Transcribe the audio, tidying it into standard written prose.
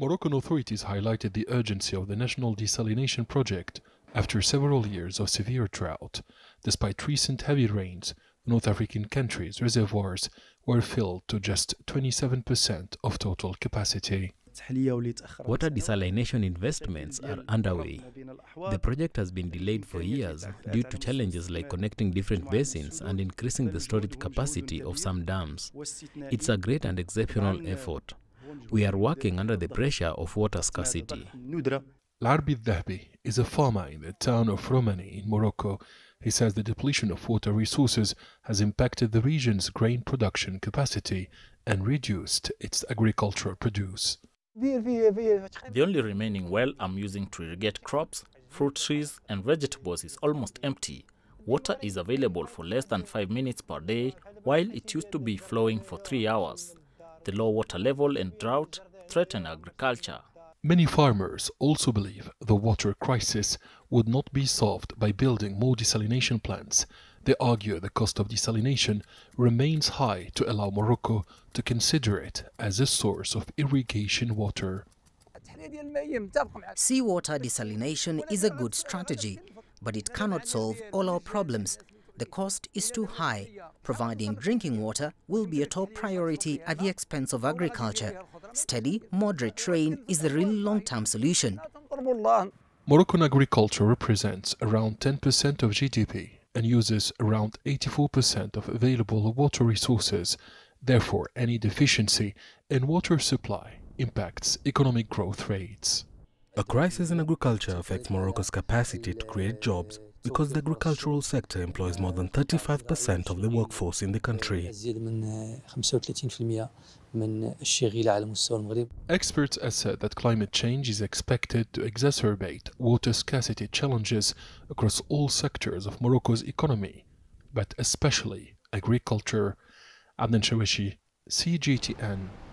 Moroccan authorities highlighted the urgency of the national desalination project after several years of severe drought. Despite recent heavy rains, the North African country's reservoirs were filled to just 27% of total capacity. Water desalination investments are underway. The project has been delayed for years due to challenges like connecting different basins and increasing the storage capacity of some dams. It's a great and exceptional effort. We are working under the pressure of water scarcity. Larbi El Dahbi is a farmer in the town of Romani in Morocco. He says the depletion of water resources has impacted the region's grain production capacity and reduced its agricultural produce. The only remaining well I'm using to irrigate crops, fruit trees and vegetables is almost empty. Water is available for less than 5 minutes per day, while it used to be flowing for 3 hours. The low water level and drought threaten agriculture. Many farmers also believe the water crisis would not be solved by building more desalination plants. They argue the cost of desalination remains high to allow Morocco to consider it as a source of irrigation water. Seawater desalination is a good strategy, but it cannot solve all our problems. The cost is too high. Providing drinking water will be a top priority at the expense of agriculture. Steady, moderate rain is the real long-term solution. Moroccan agriculture represents around 10% of GDP and uses around 84% of available water resources. Therefore, any deficiency in water supply impacts economic growth rates. A crisis in agriculture affects Morocco's capacity to create jobs, because the agricultural sector employs more than 35% of the workforce in the country. Experts assert that climate change is expected to exacerbate water scarcity challenges across all sectors of Morocco's economy, but especially agriculture. Abdel Shawishi, CGTN.